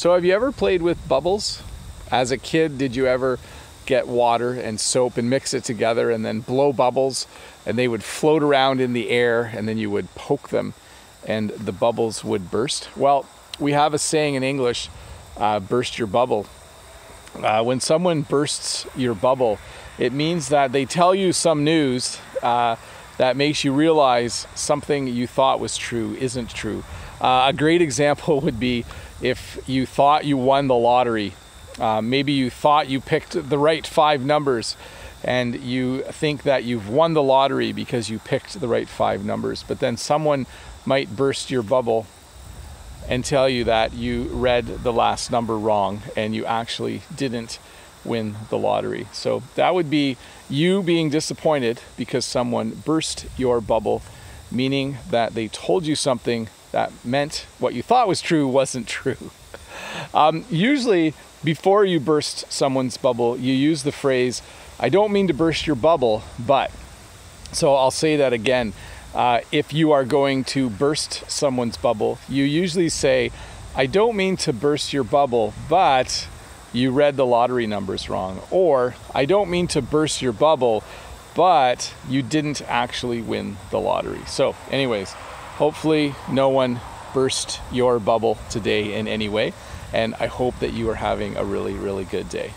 So have you ever played with bubbles? As a kid, did you ever get water and soap and mix it together and then blow bubbles, and they would float around in the air, and then you would poke them and the bubbles would burst? Well, we have a saying in English, burst your bubble. When someone bursts your bubble, it means that they tell you some news that makes you realize something you thought was true isn't true. A great example would be if you thought you won the lottery. Maybe you thought you picked the right 5 numbers, and you think that you've won the lottery because you picked the right 5 numbers, but then someone might burst your bubble and tell you that you read the last number wrong and you actually didn't win the lottery. So that would be you being disappointed because someone burst your bubble, meaning that they told you something that meant what you thought was true wasn't true. Usually, before you burst someone's bubble, you use the phrase, "I don't mean to burst your bubble, but." So I'll say that again. If you are going to burst someone's bubble, you usually say, "I don't mean to burst your bubble, but you read the lottery numbers wrong," or "I don't mean to burst your bubble, but you didn't actually win the lottery." So anyways, hopefully no one burst your bubble today in any way, and I hope that you are having a really, really good day.